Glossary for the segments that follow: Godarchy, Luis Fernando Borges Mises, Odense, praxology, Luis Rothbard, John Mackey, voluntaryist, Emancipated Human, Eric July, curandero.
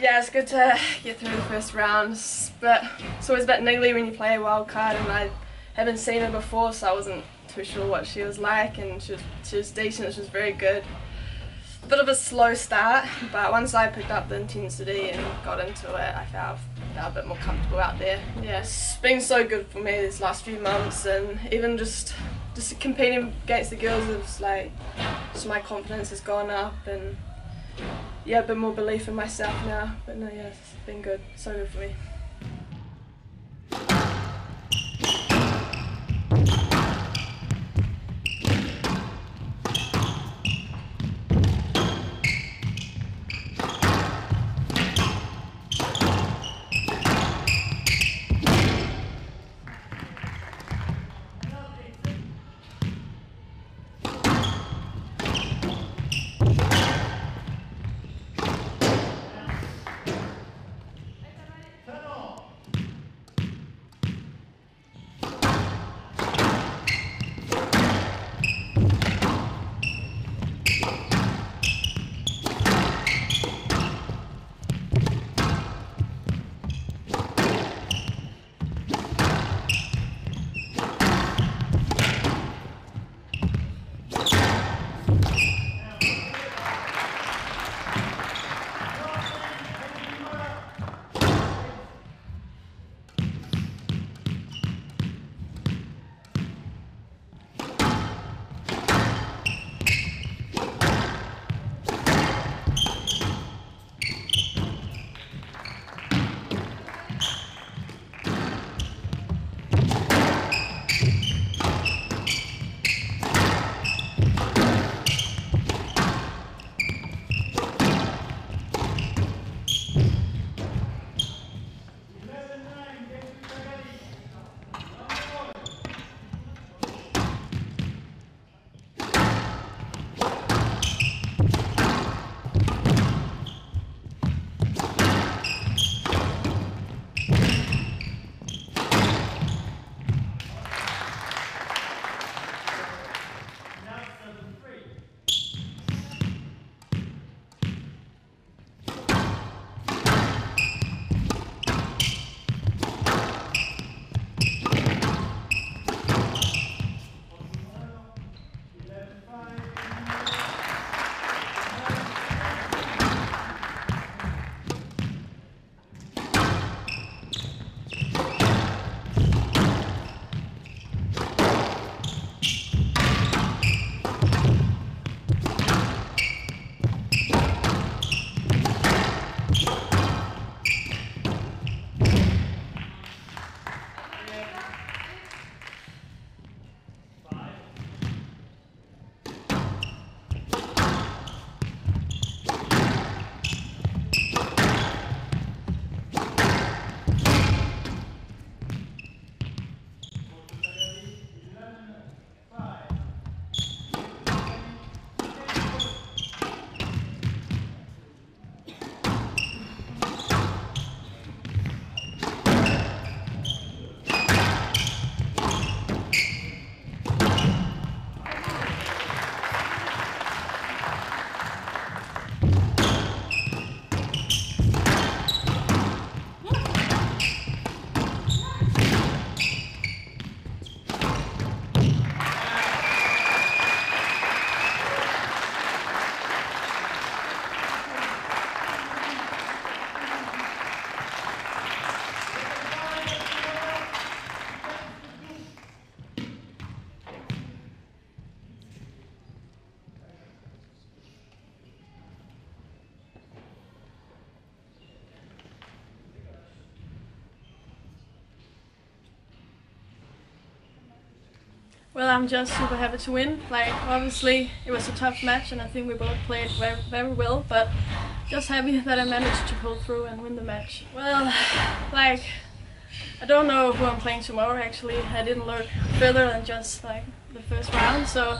yeah, it's good to get through the first rounds, but it's always a bit niggly when you play a wild card, and I haven't seen her before, so I wasn't too sure what she was like, and she was decent, she was very good. Bit of a slow start, but once I picked up the intensity and got into it, I felt a bit more comfortable out there. Yeah, it's been so good for me these last few months, and even just competing against the girls, it's like just my confidence has gone up, and yeah, a bit more belief in myself now. But no, yeah, it's been good, so good for me. Well, I'm just super happy to win. Like, obviously it was a tough match and I think we both played very well, but just happy that I managed to pull through and win the match. Well, like, I don't know who I'm playing tomorrow actually. I didn't look further than just like the first round, so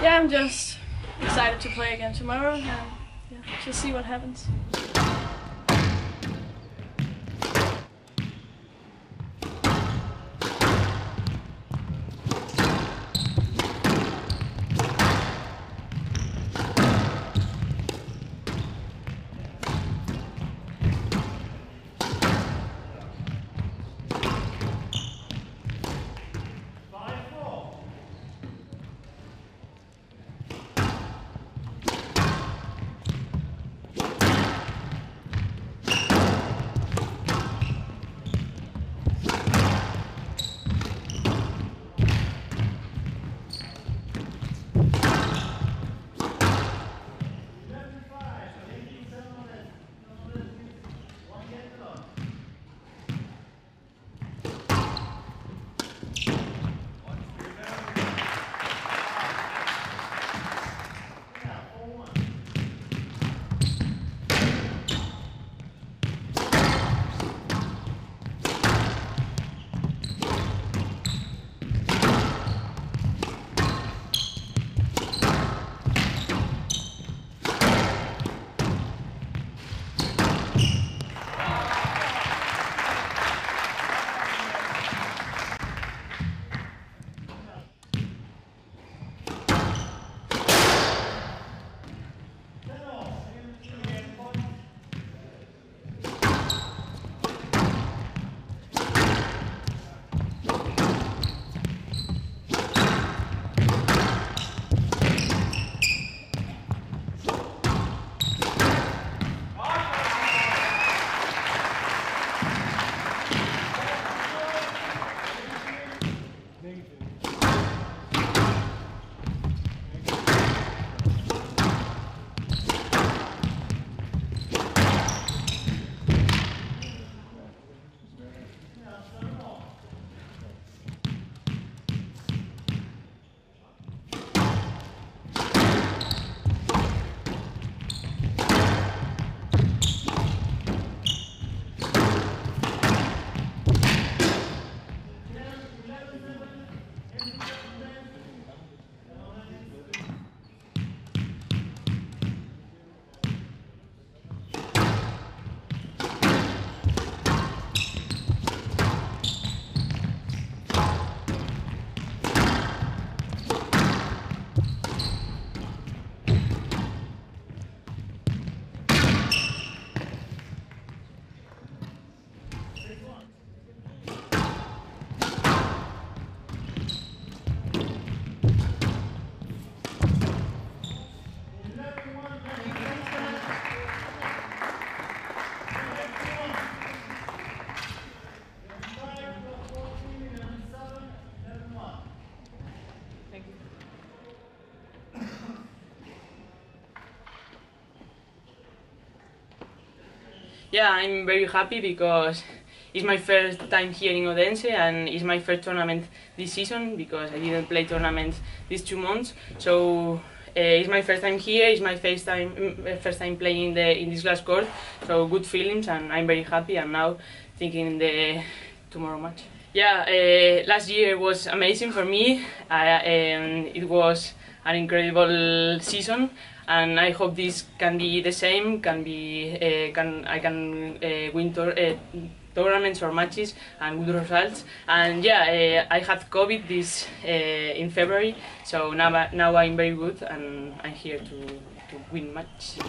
yeah, I'm just excited to play again tomorrow and yeah, just see what happens. Yeah, I'm very happy because it's my first time here in Odense and it's my first tournament this season because I didn't play tournaments these 2 months. So it's my first time here, it's my first time playing in this glass court. So good feelings and I'm very happy and now thinking the tomorrow match. Yeah, last year was amazing for me. It was an incredible season, and I hope this can be the same. I can win tournaments or matches and good results. And yeah, I had COVID this in February, so now I'm very good and I'm here to win matches.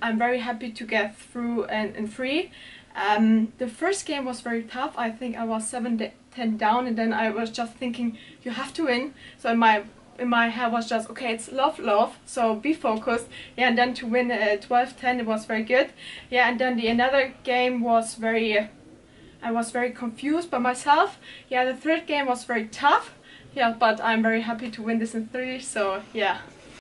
I'm very happy to get through and free. The first game was very tough. I think I was 7-10 down, and then I was just thinking you have to win. So in my head was just okay, it's love, so be focused. Yeah, and then to win 12-10, it was very good. Yeah, and then another game was I was very confused by myself. Yeah, the third game was very tough. Yeah, but I'm very happy to win this in 3. So yeah.